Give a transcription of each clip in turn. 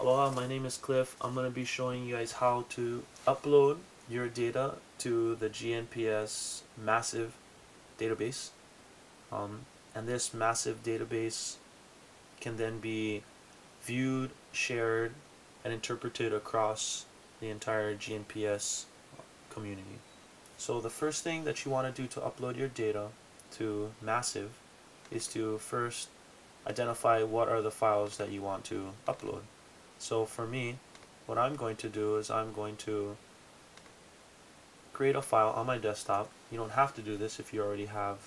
Aloha, my name is Cliff. I'm going to be showing you guys how to upload your data to the GNPS Massive database. And this Massive database can then be viewed, shared, and interpreted across the entire GNPS community. So the first thing that you want to do to upload your data to Massive is to first identify what are the files that you want to upload. So for me, what I'm going to do is I'm going to create a file on my desktop. You don't have to do this if you already have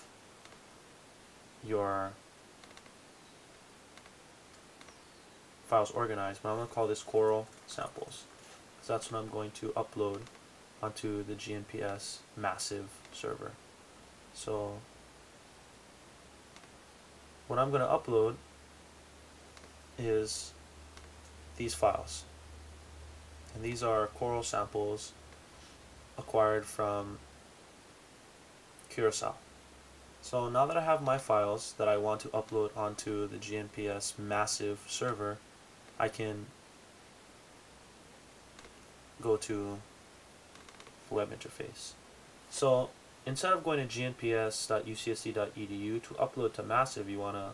your files organized, but I'm going to call this Coral Samples, because that's what I'm going to upload onto the GNPS Massive server. So what I'm going to upload is these files, and these are coral samples acquired from Curacao. So now that I have my files that I want to upload onto the GNPS Massive server, I can go to the web interface. So instead of going to gnps.ucsd.edu to upload to Massive, you want to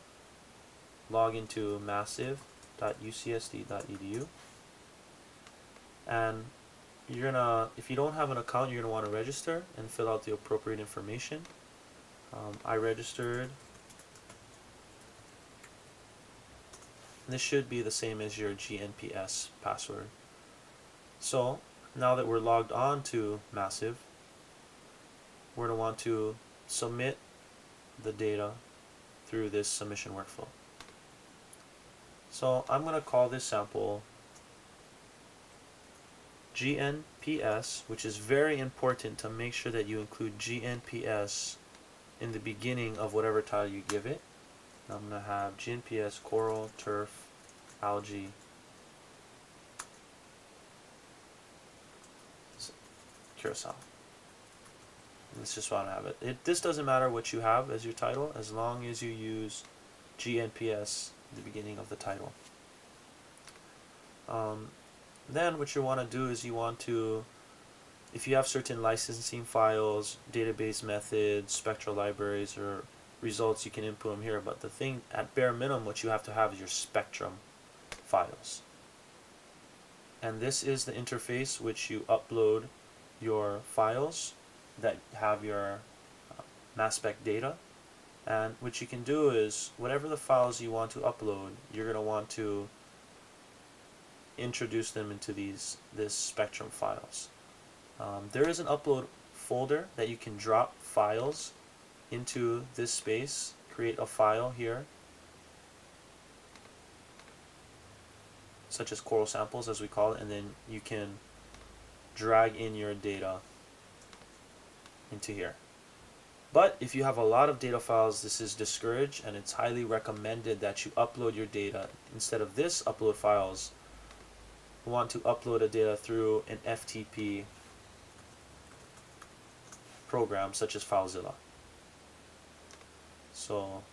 log into massive.ucsd.edu, and you're gonna, if you don't have an account, you're gonna want to register and fill out the appropriate information. I registered. This should be the same as your GNPS password. So now that we're logged on to Massive, we're going to want to submit the data through this submission workflow. So I'm going to call this sample GNPS, which is very important to make sure that you include GNPS in the beginning of whatever title you give it. I'm going to have GNPS coral, turf, algae, Curacao. That's just why I don't have it. This doesn't matter what you have as your title, as long as you use GNPS at the beginning of the title. Then what you want to do is you want to, if you have certain licensing files, database methods, spectral libraries, or results, you can input them here. But the thing, at bare minimum, what you have to have is your spectrum files. And this is the interface which you upload your files that have your mass spec data. And what you can do is whatever the files you want to upload, you're going to want to introduce them into this spectrum files. There is an upload folder that you can drop files into this space. Create a file here, such as coral samples as we call it, and then you can drag in your data into here. But if you have a lot of data files, this is discouraged, and it's highly recommended that you upload your data. Instead of this upload files, you want to upload a data through an FTP program such as FileZilla. So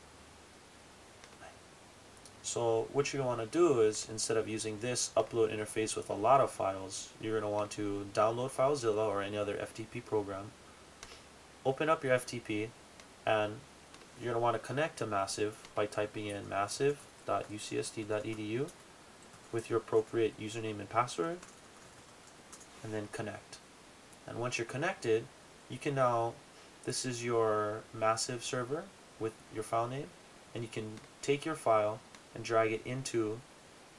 what you want to do is, instead of using this upload interface with a lot of files, you're going to want to download FileZilla or any other FTP program. Open up your FTP, and you're going to want to connect to Massive by typing in massive.ucsd.edu with your appropriate username and password, and then connect. And once you're connected, you can now, this is your Massive server with your file name, and you can take your file and drag it into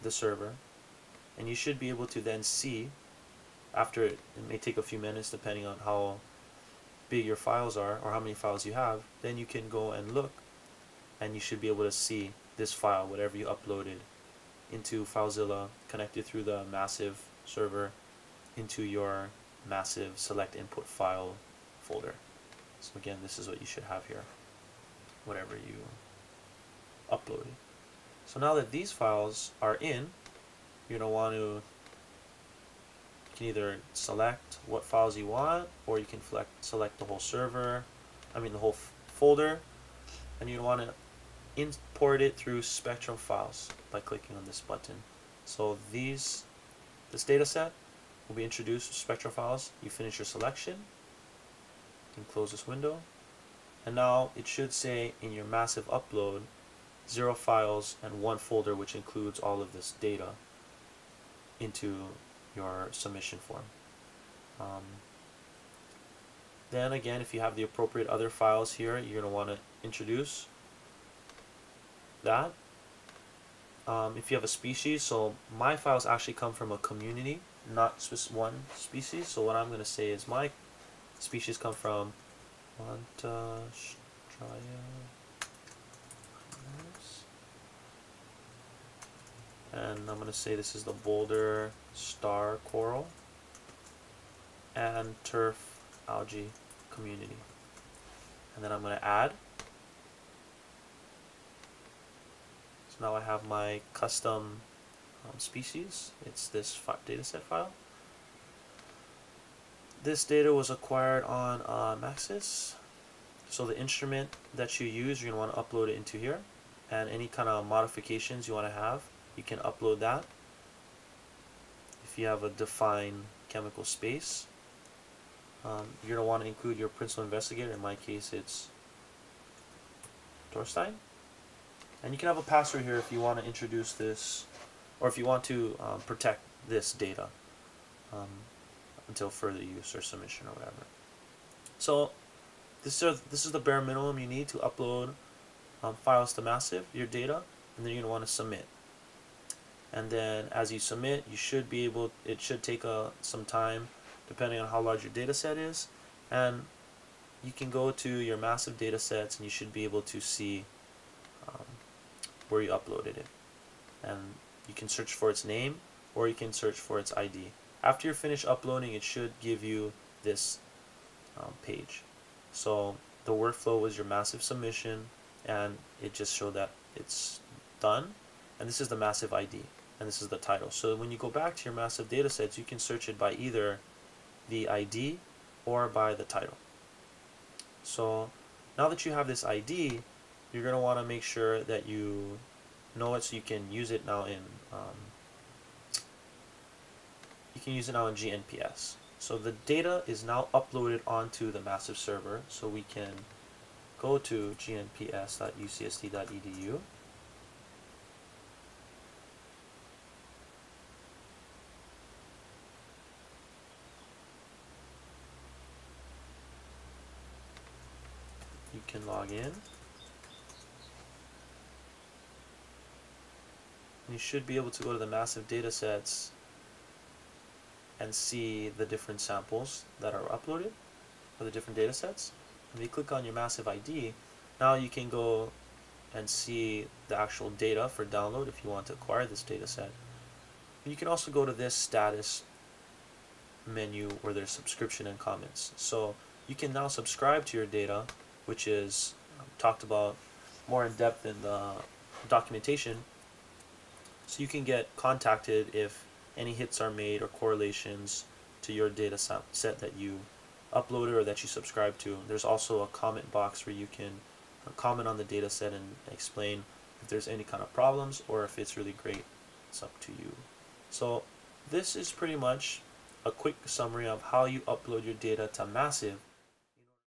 the server, and you should be able to then see, after it may take a few minutes depending on how big your files are or how many files you have, then you can go and look, and you should be able to see this file, whatever you uploaded, into FileZilla, connected through the Massive server into your Massive select input file folder. So again, this is what you should have here, whatever you uploaded. So now that these files are in, you're going to want to, you can either select what files you want, or you can select the whole server, the whole folder, and you want to import it through Spectrum Files by clicking on this button. So this data set will be introduced to spectral files. You finish your selection and close this window. And now it should say in your massive upload, 0 files and 1 folder, which includes all of this data into your submission form. Then again, if you have the appropriate other files here, you're going to want to introduce that. If you have a species, so my files actually come from a community, not one species. So what I'm going to say is my species come from Antastria. And I'm going to say this is the boulder star coral and turf algae community. And then I'm going to add. So now I have my custom species. It's this dataset file. This data was acquired on Maxis. So the instrument that you use, you're going to want to upload it into here. And any kind of modifications you want to have, you can upload that if you have a defined chemical space. You're going to want to include your principal investigator. In my case, it's Dorstein. And you can have a password here if you want to introduce this, or if you want to protect this data until further use or submission or whatever. So this is the bare minimum you need to upload files to Massive, your data, and then you're going to want to submit. And then as you submit, you should be able, it should take some time depending on how large your data set is, and you can go to your massive data sets and you should be able to see where you uploaded it, and you can search for its name or you can search for its ID. After you're finished uploading, it should give you this page. So the workflow was your massive submission, and it just showed that it's done, and this is the massive ID. And this is the title. So when you go back to your massive data sets, you can search it by either the ID or by the title. So now that you have this ID, you're going to want to make sure that you know it, so you can use it now in GNPS. So the data is now uploaded onto the massive server. So we can go to gnps.ucsd.edu. You can log in. You should be able to go to the massive data sets and see the different samples that are uploaded for the different data sets. When you click on your massive ID, now you can go and see the actual data for download if you want to acquire this data set. And you can also go to this status menu where there's subscription and comments. So you can now subscribe to your data, which is talked about more in depth in the documentation. So you can get contacted if any hits are made or correlations to your data set that you uploaded or that you subscribe to. There's also a comment box where you can comment on the data set and explain if there's any kind of problems or if it's really great. It's up to you. So this is pretty much a quick summary of how you upload your data to Massive.